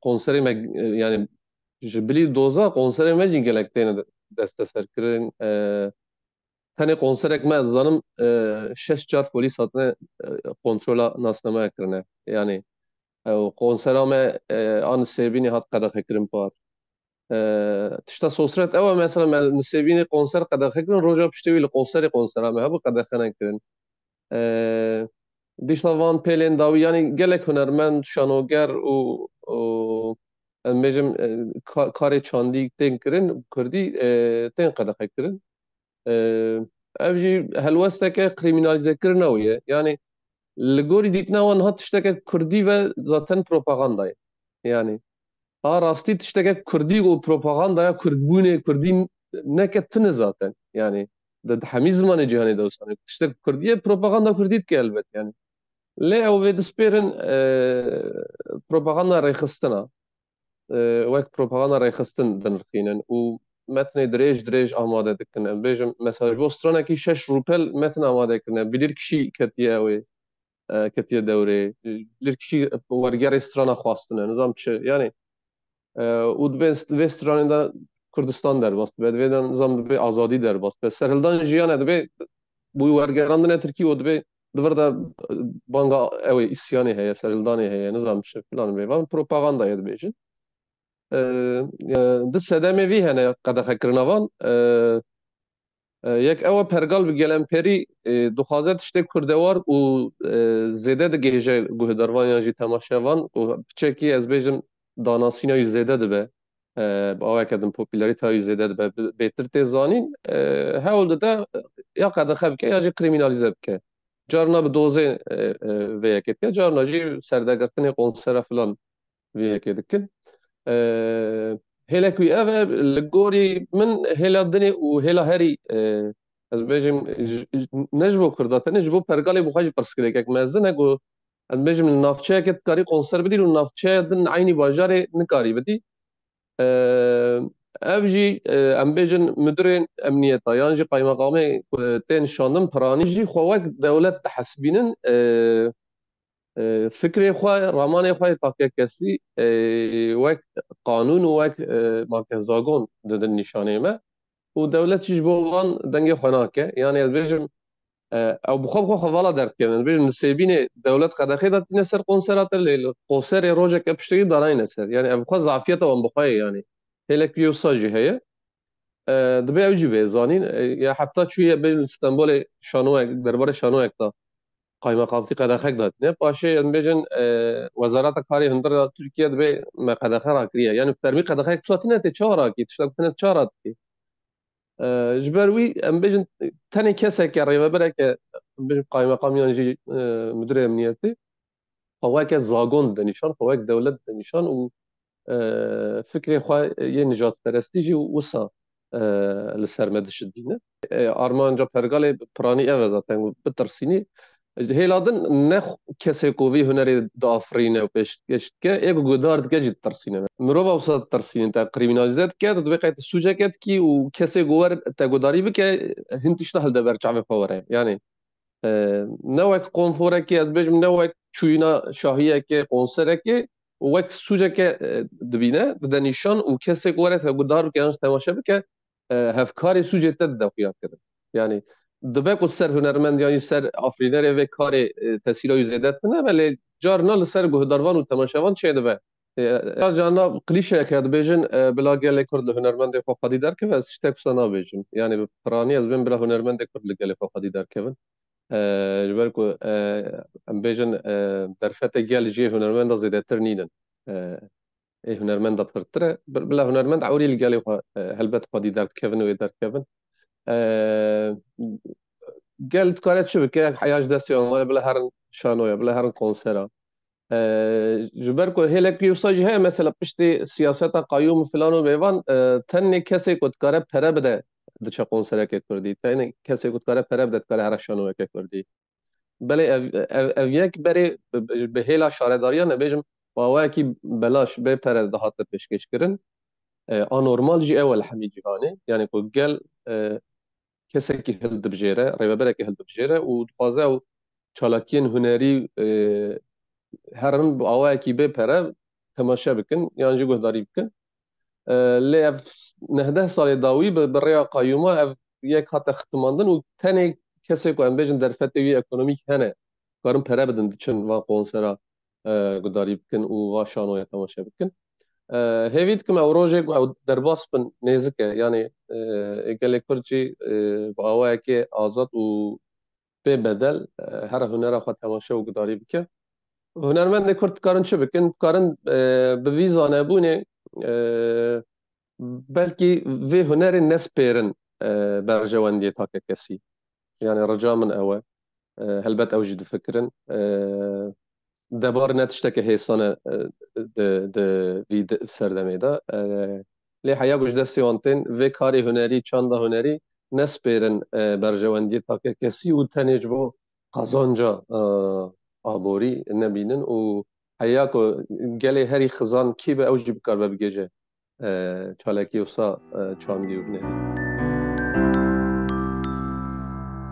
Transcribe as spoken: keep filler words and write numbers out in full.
konserime yani jibili doza konserime cingelekteğine de desteser kirin. E, Tenê konserek me ez zanim şeş çar polis hatine kontrola nasname kirine. Yani ew konsera me an sêbînê hat qedexe kirin par. Tişta sosret ew mesela me li sêbînê konser qedexe kirin roja piştî wî li konserê konsera me hebû qedexe nekirin. Dişla van pêlên dawî yani gelek hunermend, şanoger û em bêjim karê çandî tên kirin Kurdî tên qedexe kirin. Ev jî helwesteke kriminalîzekirina wî ye. Yani li gorî dîtina wan hat tiştekek Kurdî ve zaten propagandayê. Yani a rastî tiştekek Kurdî û propagandaya Kurdbûnê Kurdî neke tune zaten. Yani hemî zimanê cîhanê dewsan tiştek Kurdî propaganda Kurdî dike elbet yani. Lê ew vê dispêrin propaganda rêxistina wek propaganda rêxistin dinirxînin û metnê dirêj dirêj amade dikin. Em bêjim mesela ji bo stranekî şeş rûpel metin amade kirine. Bilîrkişî ketiye ew ê ketiye dewrê. Bilîrkişî wergerê strana xwastine. Nizam çi yani û dibe vê stranê de Kurdistan derbas dibe. Divê de nizam dibe azadî derbas dibe. Serhildan jiyana dibe bu wergerandina Tirkî û dibe di vir de banga ew ê îsyanê heye, serhildanê heye, nizam çi filan bêvan propagandayê dibêjin. Di sedemê wî hene qedexekirina wan yek ew e pergal bi gelemperî dixwaze tiştê kurdewar û zêde digêje guhdarvan yan jî temaşevan û piçekî ez bêjim danasîna wî zêde dibe bi aweke din popülerîteya wî zêde dibe bêtir tê zanîn hewl dide ya qedexe bike ya jî kriminalîze bike carna bi dozê vê yekê dike carna jî serdegirtinê konsera filan vê yekê dikin. هلاك وي اف الجوري من هلا الدنيا وهلا هاري از بيجم نجبو كردات نجبو برغالي بوخاج برسكليك مازن اكو ان بيجم النافشه كت كاري كونسر بدي النافشه دن عيني باجاري نكاري بدي ابجي ام بيجن مدير امنيه طيانجي قايمقامي تن شاندن برانيجي خواك دوله تحسبين فكري خواه رماني خواه تاكه كسي وك قانون وك ماكه زاغون ددن نشانه ما و دولت جبوان دنگه خناكه يعني البرجم او بخوب خو خوالا درد كردن البرجم نسيبين دولت قدخه دات نسر قنصرات اللي قنصر روجه كبشتري دارين نسر يعني ام خو ضعفيته وام بخوي يعني هلك يوساجي هي دبي اوجي بيزانين يا حتى شويه بين اسطنبول شانوك دربار شانوك تا قايمقامتي قدخه داتنه باشي بجن وزارات الخارجيه هندره تركيا دبي ما قدخه راكريه يعني ترمي قدخه كساتنه تشارا كي تشتكنه تشارا كي جبروي ام بجن ثاني كسه كي ريبه برك بجن قايمقام ينجي مدير امنيتي هواك زاغون دنيشان هواك دوله دنيشان و فكري خو ينجات برستيجي وصا اللي سرمد شدينه ارمانجا برغالي براني اف زاتن بترسيني هیلادن نه کسی کوی هنری دافرینه و پشت که یک گودارد که جد ترسینه مروب اوسط ترسینه تا کریمینالیزه که تطبیقات سوژه که کی و کسی گوار تا گوداری بکه هنتیش نهل دبر چعب فوره یعنی نه وک کنفوره که از بیشم نه وک چوینا شاهیه که کنسره که وک سوژه که دبینه دنیشان و کسی گوار تا گودار بکه انش تماشا بکه هفکاری سوژه تد دفیات کرد یعنی دبک و سر هنرمند یعنی سر آفرینر و کار تسهیل و زیادت نه ولی جارنا لسر گهداروان و تماشاوان چه دبه جارنا قلیشه که دبیجن بلا گله کرد هنرمند فقادی در که از شتک سنا بیجن یعنی پرانی از بین بلا هنرمند کرد گله فقادی در که جبر کو ام بیجن در فته گل جی هنرمند زیادتر نیدن ای هنرمند پرتره بلا هنرمند عوری گله هلبت فقادی در که و در که قال تكارت شبكه حياج داسي ولا بلا هرن شانويا بلا هرن كونسيرا جبركو هلك يوصاجي هي مثلا بشتي سياسه قيوم فلانو بيوان تن كسي كنت كاره پره بده دچ كونسيرا كي كردي تن كسي كنت كاره پره بده كاره هر شانويا كي كردي بلا اويك بري بهلا شارداريا نبيجم واواكي بلاش به پره ده هات پيشكش كرن انورمال جي اول حميد جهاني يعني كو قال کسی که هل دبجیره، ریببره که هل دبجیره، و دخوازه و چالاکین هنری هرن با آوه اکی بپره تماشى بكن يعني جوجه داري بكن اللي اف نهده صار داوي بالرياقه يوما اف يك حتى ختماندن وثاني كسيكو امبيشن درفتي ايكونوميك هنا كارم برا بدن دشن وا كونسرا قداري بكن و شانو تماشى بكن هيفيد كما وروجك او درباس بن نيزك يعني ايكلكورجي باواكي ازات و ببدل هر هنر خو تماشا و قداري بكن هنرمند كرد كارن شبكن كارن بفيزا نبونه بلكي في هنر الناس بيرن برجواندي تاكا كسي يعني رجاء من أوا هلبت أوجد فكرا دبار نتشتكي هيسانة د د في سردميدا لي حيا بوجد سيونتين في كاري هنري چاندا هنري ناس بيرن برجواندي تاكا كسي وتنجبو قازانجا آبوري نبينن و حيا کو گلی هری خزان کی به اوج بکار به گجه چالاکی وسا چانگی و نه